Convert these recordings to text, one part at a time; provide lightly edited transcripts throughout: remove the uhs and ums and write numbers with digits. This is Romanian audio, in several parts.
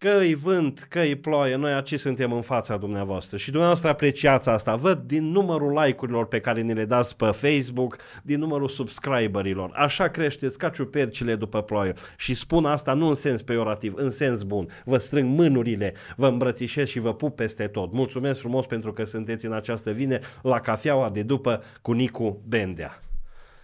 Că îi vânt, că îi ploaie, noi aici suntem în fața dumneavoastră și dumneavoastră apreciați asta. Văd din numărul like-urilor pe care ni le dați pe Facebook, din numărul subscriberilor. Așa creșteți ca ciupercile după ploaie. Și spun asta nu în sens peiorativ, în sens bun. Vă strâng mânurile, vă îmbrățișez și vă pup peste tot. Mulțumesc frumos pentru că sunteți în această vineri la cafeaua de după cu Nicu Bendea.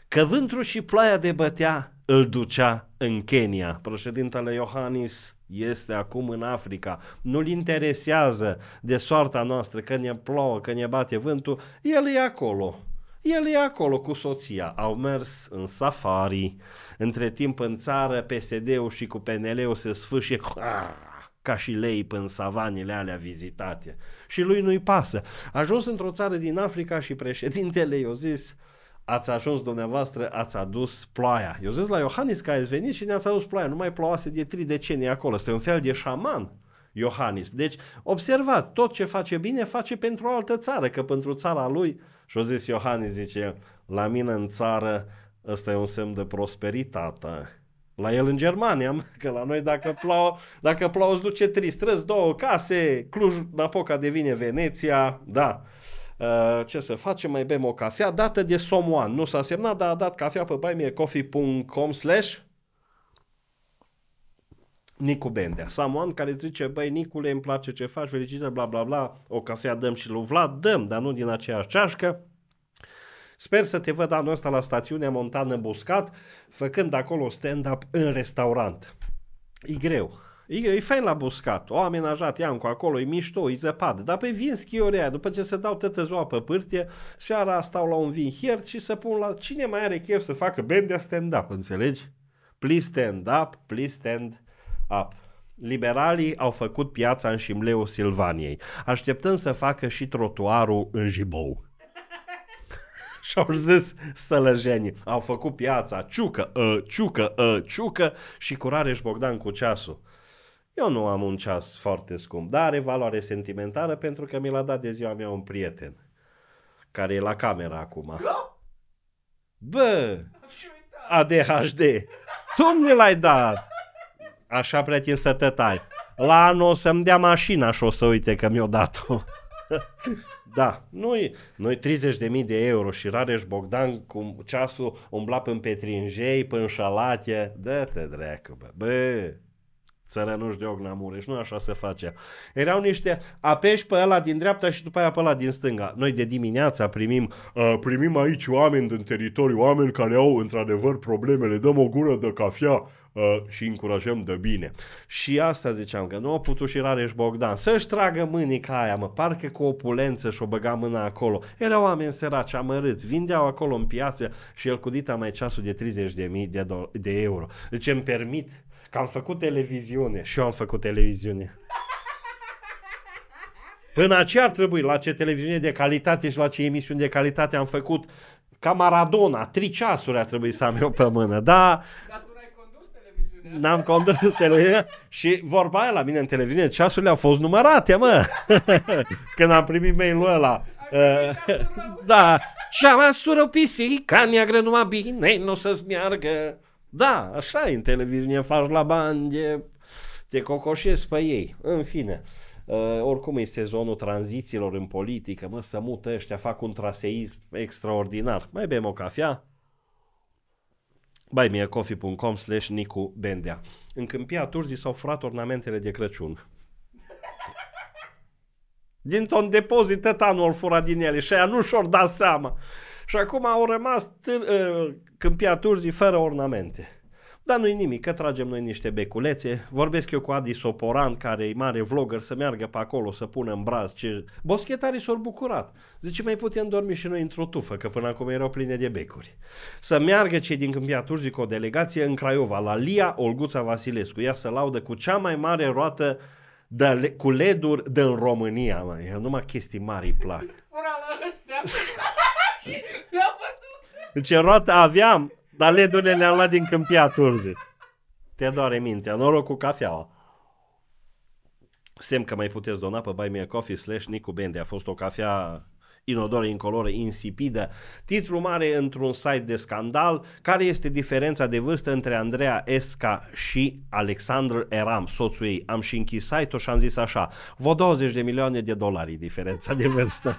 Că vântul și ploaia de bătea îl ducea în Kenya. Președintele Iohannis este acum în Africa, nu-l interesează de soarta noastră că ne plouă, că ne bate vântul, el e acolo. El e acolo cu soția, au mers în safari, între timp în țară PSD-ul și cu PNL-ul se sfâșie ca și lei în savanile alea vizitate. Și lui nu-i pasă. Ajuns într-o țară din Africa și președintele i-a zis: ați ajuns dumneavoastră, ați adus ploaia. Eu zic la Iohannis că ați venit și ne-ați adus ploaia. Nu mai plouase de 3 decenii acolo. Este un fel de șaman, Iohannis. Deci, observați, tot ce face bine, face pentru o altă țară, că pentru țara lui. Și-o zis Iohannis, zice, la mine în țară ăsta e un semn de prosperitate. La el în Germania, că la noi dacă plouă îți duce 3 străzi, 2 case, Cluj-Napoca devine Veneția, da. Ce să facem, mai bem o cafea dată de Somoan, nu s-a semnat, dar a dat cafea pe buymeacoffee.com/Nicu Bendea. Somoan care zice: băi Nicule, îmi place ce faci, felicitări, bla bla bla, o cafea dăm și lui Vlad, dăm, dar nu din aceeași ceașcă. Sper să te văd anul ăsta la stațiunea montană Buscat, făcând acolo stand-up în restaurant. E greu. E fain la Buscat, o amenajat Iancu acolo, e mișto, e zăpadă, dar pe vin schiorea, după ce se dau tătă ziua pe pârtie, seara stau la un vin hiert și să pun la cine mai are chef să facă Bendea stand-up, înțelegi? Please stand up, please stand up. Liberalii au făcut piața în șimleul Silvaniei, așteptăm să facă și trotuarul în Jibou. Și-au zis sălăjenii, au făcut piața, ciucă și cu Rareș Bogdan cu ceasul. Eu nu am un ceas foarte scump, dar are valoare sentimentală pentru că mi l-a dat de ziua mea un prieten care e la camera acum. Bă, ADHD, tu mi l-ai dat. Așa pretin să tătai. La anul o să-mi dea mașina și o să uite că mi-o dat-o. Da, noi 30.000 de euro și Rareș Bogdan cu ceasul umbla până pe trinjei, până șalate. Dă-te dracu, bă, bă. Țărănuși de Ogna Mureș, nu așa se face. Erau niște apeși pe ăla din dreapta și după aia pe ăla din stânga. Noi de dimineața primim aici oameni din teritoriu, oameni care au într-adevăr probleme, le dăm o gură de cafea și încurajăm de bine. Și asta ziceam, că nu a putut și Rareș Bogdan să-și tragă mânica aia, mă, parcă cu opulență și-o băga mâna acolo. Erau oameni săraci, amărâți, vindeau acolo în piață și el cu dita mai ceasul de 30.000 de euro. Deci îmi permit că am făcut televiziune și eu am făcut televiziune. Până ce ar trebui, la ce televiziune de calitate și la ce emisiuni de calitate am făcut, ca Maradona, 3 ceasuri ar trebui să am eu pe mână, da. N-am condus televiziunea și vorba aia la mine în televiziune, ceasurile au fost numărate, mă. Când am primit mail-ul ăla. Da, cea mai sură pisica neagră numai bine, nu o să-ți meargă. Da, așa în televiziune, faci la bani, te cocoșezi pe ei. În fine, oricum e sezonul tranzițiilor în politică, mă, să mută ăștia, fac un traseism extraordinar. Mai bem o cafea? buymeacoffee.com/Nicu Bendea. În Câmpia Turzii s-au furat ornamentele de Crăciun. Dintr-un depozit, tătanul furat din ele și aia nu și-or da seama. Și acum au rămas Câmpia Turzii fără ornamente. Dar nu-i nimic, că tragem noi niște beculețe. Vorbesc eu cu Adi Soporan, care e mare vlogger, să meargă pe acolo, să pună în braț. Ce... boschetarii s-au bucurat. Zice, mai putem dormi și noi într-o tufă, că până acum erau pline de becuri. Să meargă cei din Câmpia Turzii cu o delegație în Craiova, la Lia Olguța Vasilescu. Ea se laudă cu cea mai mare roată cu LED-uri din România. Mă. Numai chestii mari îi plac. Deci roată aveam, dar LED-urile le-am luat din Câmpia Turzii. Te doare mintea, noroc cu cafeaua. Semn că mai puteți dona pe buymeacoffee.com/Nicu Bendea. A fost o cafea inodoră, incoloră, insipidă. Titlu mare într-un site de scandal. Care este diferența de vârstă între Andreea Esca și Alexandru Eram, soțul ei? Am și închis site-ul și am zis așa: vă $20 de milioane diferența de vârstă.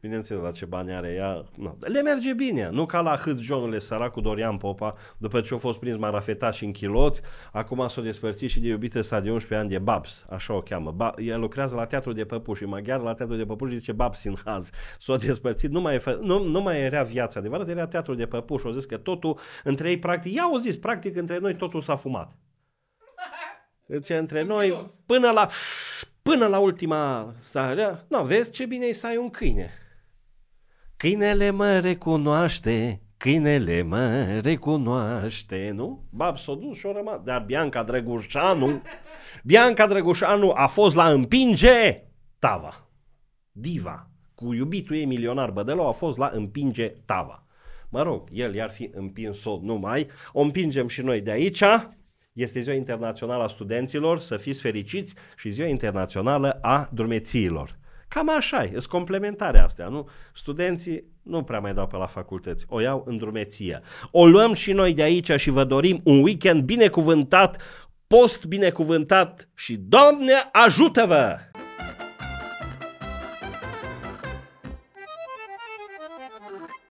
Bineînțeles, la ce bani are ea. No. Le merge bine, nu ca la hâțjonule săracul Dorian Popa, după ce a fost prins marafetat și închilot, acum s-a despărțit și de iubită sa de 11 ani de Babs, așa o cheamă. El lucrează la Teatrul de Păpuși, maghiar, la Teatrul de Păpuși zice Babs în haz. S-a despărțit, nu mai era viața adevărată, era Teatrul de Păpuși. O zis că totul între ei, practic, i-au zis, practic între noi totul s-a fumat. Deci între noi, până la ultima stare, nu, vezi ce bine e să ai un câine. Câinele mă recunoaște, câinele mă recunoaște, nu? Babs s-a dus și a rămas. Dar Bianca Drăgușanu a fost la Împinge Tava. Diva, cu iubitul ei milionar Bădălou, a fost la Împinge Tava. Mă rog, el i-ar fi împins-o numai. O împingem și noi de aici. Este Ziua Internațională a Studenților, să fiți fericiți, și Ziua Internațională a Drumețiilor. Cam așa e, sunt complementare astea, nu? Studenții nu prea mai dau pe la facultăți, o iau în drumeție. O luăm și noi de aici și vă dorim un weekend binecuvântat, post binecuvântat și Doamne ajută-vă!